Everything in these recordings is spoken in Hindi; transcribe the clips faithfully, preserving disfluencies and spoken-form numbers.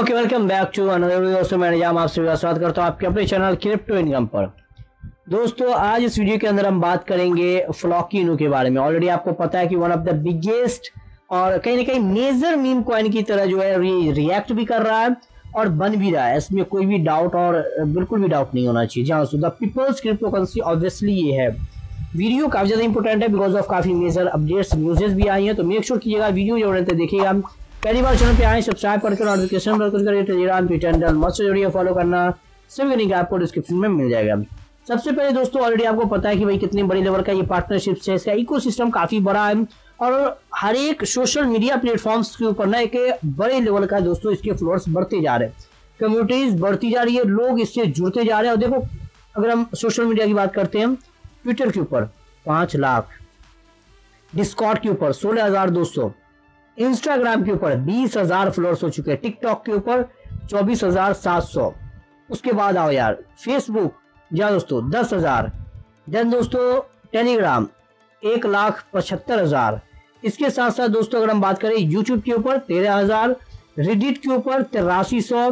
Okay welcome back to another video. दोस्तों मैं निजाम आपसे स्वागत करता हूँ आपके अपने चैनल क्रिप्टो इनकम पर। दोस्तों आज इस वीडियो के अंदर हम बात करेंगे फ्लॉकी इनू के बारे में। ऑलरेडी आपको पता है कि वन ऑफ द बिगेस्ट और कहीं ना कहीं मेजर मीम कॉइन की तरह जो है रिएक्ट भी कर रहा है और बन भी रहा है, इसमें कोई भी डाउट और बिल्कुल भी डाउट नहीं होना चाहिए। जहाँ the peoples crypto currency obviously ये है। वीडियो काफी ज्यादा इंपॉर्टेंट है बिकॉज ऑफ काफी मेजर अपडेट्स न्यूजेज भी आई हैं, तो मेक श्योर कीजिएगा वीडियो जो रहते देखिएगा। पहली बार चैनल पे आए सब्सक्राइब करके नोटिफिकेशन पर क्लिक करिए। टेलीग्राम ट्विटर हैंडल मस्ट जरूर फॉलो करना, सभी लिंक आपको डिस्क्रिप्शन में मिल जाएगा। सबसे पहले दोस्तों ऑलरेडी आपको पता है कि भाई कितने बड़े लेवल का ये पार्टनरशिप है, इसका इकोसिस्टम काफी बड़ा है और हर एक सोशल मीडिया प्लेटफॉर्म्स के ऊपर ना एक बड़े लेवल का दोस्तों इसके फ्लोअर्स बढ़ते जा रहे हैं, कम्युनिटीज बढ़ती जा रही है, लोग इससे जुड़ते जा रहे हैं। और देखो अगर हम सोशल मीडिया की बात करते हैं, ट्विटर के ऊपर पाँच लाख, डिस्कॉर्ड के ऊपर सोलह हजार दो सौ, इंस्टाग्राम के ऊपर बीस हजार फॉलोअर्स हो चुके हैं, टिकटॉक के ऊपर चौबीस हजार सात सौ, उसके बाद आओ यार फेसबुक जहाँ दोस्तों दस हजार, देन दोस्तों टेलीग्राम एक लाख पचहत्तर हजार। इसके साथ साथ दोस्तों अगर हम बात करें यूट्यूब के ऊपर तेरह हजार, रेडिट के ऊपर तिरासी सौ,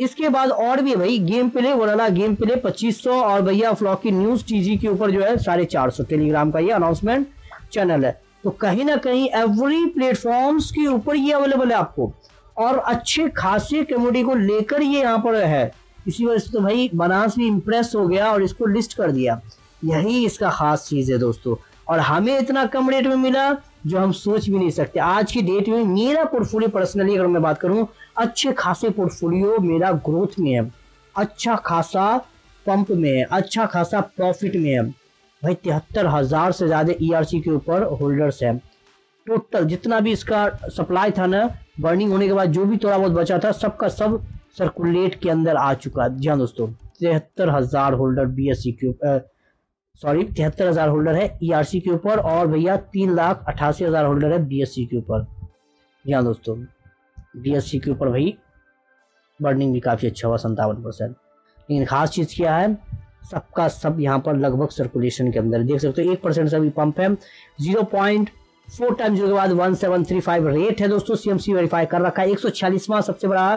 इसके बाद और भी भाई गेम प्ले वाला गेम प्ले पच्चीस सौ और भैया फ्लॉकी न्यूज टीजी के ऊपर जो है साढ़े चार सौ। टेलीग्राम का ये अनाउंसमेंट चैनल है, तो कहीं ना कहीं एवरी प्लेटफॉर्म्स के ऊपर ये अवेलेबल है आपको और अच्छे खासे कम्युनिटी को लेकर ये यहाँ पर है। इसी वजह से तो भाई बनास भी इम्प्रेस हो गया और इसको लिस्ट कर दिया, यही इसका खास चीज़ है दोस्तों। और हमें इतना कम रेट में मिला जो हम सोच भी नहीं सकते। आज की डेट में मेरा पोर्टफोलियो पर्सनली अगर मैं बात करूँ, अच्छे खासे पोर्टफोलियो मेरा ग्रोथ में है, अच्छा खासा पंप में है, अच्छा खासा प्रॉफिट में है। भाई तिहत्तर हजार से ज्यादा ई आर सी के ऊपर होल्डर्स हैं। टोटल जितना भी इसका सप्लाई था ना बर्निंग होने के बाद जो भी थोड़ा बहुत बचा था सबका सब सर्कुलेट के अंदर आ चुका है। जी हाँ दोस्तों तिहत्तर हजार होल्डर बी एस सी के ऊपर, सॉरी तिहत्तर हजार होल्डर है ई आर सी के ऊपर और भैया तीन लाख अट्ठासी हजार होल्डर है बी एस सी के ऊपर। जी हाँ दोस्तों बी एस सी के ऊपर भाई बर्निंग भी काफी अच्छा हुआ संतावन परसेंट। लेकिन खास चीज क्या है, सबका सब यहाँ पर लगभग सर्कुलेशन के अंदर देख सकते हो। एक परसेंट से अभी पंप है, zero point four time zero के बाद one seven three five rate है दोस्तों, सी एम सी वेरीफाई कर रखा है। एक सौ छियालीसवां सबसे बड़ा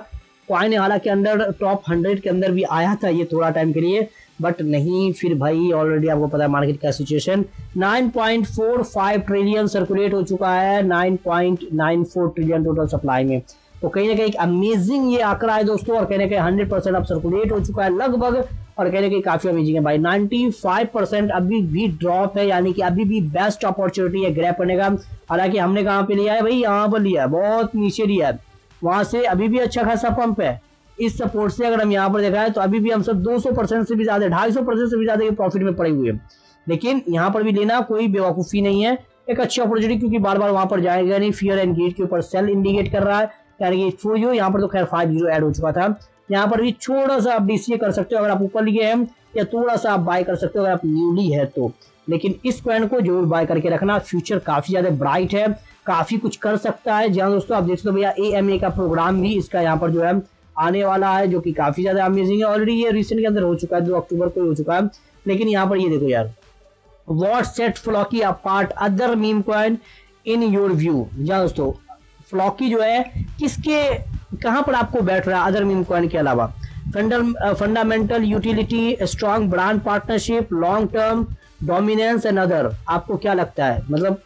कॉइन है, हालांकि अंडर टॉप हंड्रेड के अंदर भी आया था ये थोड़ा टाइम के लिए, बट नहीं फिर भाई ऑलरेडी आपको पता है मार्केट का situation. Nine point four five trillion circulate हो चुका है, nine point nine four trillion total supply में, तो कहीं ना कहीं अमेजिंग ये आंकड़ा है दोस्तों। और कहीं ना कहीं हंड्रेड परसेंट अब सर्कुलेट हो चुका है लगभग और कहने की काफी अमेजिंग है भाई। नाइन्टी फाइव परसेंट अभी भी ड्रॉप है, यानी कि अभी भी बेस्ट अपॉर्चुनिटी है ग्रैब करने का। हालांकि हमने कहाँ पे लिया है भाई, यहाँ पर लिया है, बहुत नीचे लिया है, वहां से अभी भी अच्छा खासा पंप है। इस सपोर्ट से अगर हम यहाँ पर देखा है तो अभी भी हम सब दो सौ परसेंट से भी ज्यादा, ढाई सौ परसेंट से भी ज्यादा प्रॉफिट में पड़े हुए हैं। लेकिन यहाँ पर भी लेना कोई बेवकूफी नहीं है, एक अच्छी अपॉर्चुनिटी, क्योंकि बार बार वहां पर जाएगा नहीं। फियर एंड गेट के ऊपर सेल इंडिकेट कर रहा है, यानी कि फोर जीरो यहाँ पर तो खैर फाइव जीरो एड हो चुका था। यहाँ पर भी छोटा सा आप डी सी ए कर सकते हो अगर आप ऊपर लिए हैं, या थोड़ा सा आप बाय कर सकते हो अगर आप न्यूली है तो। लेकिन इस कॉइन को जरूर बाय करके रखना, फ्यूचर काफी ज्यादा ब्राइट है, काफी कुछ कर सकता है। जहाँ दोस्तों आप देख सकते हो भैया ए एम ए का प्रोग्राम भी इसका यहाँ पर जो है आने वाला है, जो कि काफी ज्यादा अमेजिंग है। ऑलरेडी ये रिसेंट के अंदर हो चुका है, दो अक्टूबर को हो चुका है। लेकिन यहाँ पर ये देखो यार, what set Floki apart other meme coin in your view. जहाँ दोस्तों फ्लॉकी जो है किसके कहाँ पर आपको बैठ रहा है अदर मीम कॉइन के अलावा? Fundamental utility, strong brand partnership, long term dominance and other. आपको क्या लगता है, मतलब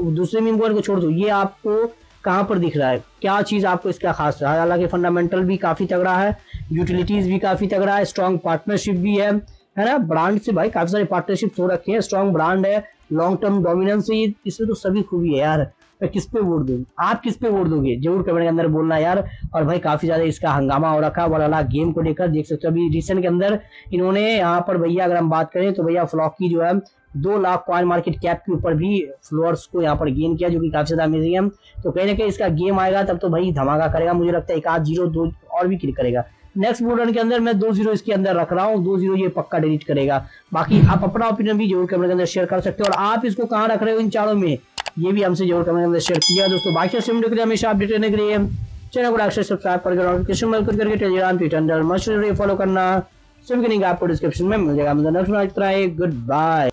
दूसरे मीम कॉइन को छोड़ दो, ये आपको कहाँ पर दिख रहा है, क्या चीज़ आपको इसका खास रहा है? हालांकि फंडामेंटल भी काफ़ी तगड़ा है, यूटिलिटीज भी काफ़ी तगड़ा है, स्ट्रॉन्ग पार्टनरशिप भी है है ना, ब्रांड से भाई काफ़ी सारे पार्टनरशिप हो रखे हैं, स्ट्रॉन्ग ब्रांड है, लॉन्ग टर्म डोमिनेंस है, इसमें तो सभी खूबी है यार। मैं किस पे वोट दूँ, आप किस पे वोट दोगे, जरूर कमेंट के अंदर बोलना यार। और भाई काफी ज्यादा इसका हंगामा हो रखा है वाला गेम को लेकर, देख सकते हो अभी रिसेंट के अंदर इन्होंने यहाँ पर भैया अगर हम बात करें तो भैया फ्लॉकी जो है दो लाख कॉइन मार्केट कैप के ऊपर भी फ्लोअर्स को यहाँ पर गेन किया, जो कि काफी ज्यादा अमेजिंग है। तो कहीं ना कहीं इसका गेम आएगा तब तो भाई धमाका करेगा, मुझे लगता है एक आध जीरो दो और भी क्लिक करेगा। नेक्स्ट बुलरन के अंदर मैं दो जीरो इसके अंदर रख रहा हूँ, दो जीरो ये पक्का डिलीट करेगा। बाकी आप अपना ओपिनियन भी जरूर कमेंट के अंदर शेयर कर सकते हो और आप इसको कहाँ रख रहे हो इन चारों में, ये भी हमसे जरूर कमेंट में शेयर कीजिएगा दोस्तों। बाकी से वीडियो के लिए हमेशा अपडेट रहने के लिए चैनल को लाइक शेयर सब्सक्राइब करके नोटिफिकेशन बेल करके टेलीग्राम ट्विटर हैंडल मस्ट जरूर फॉलो करना, सभी के लिंक आपको डिस्क्रिप्शन में मिल जाएगा। Good bye.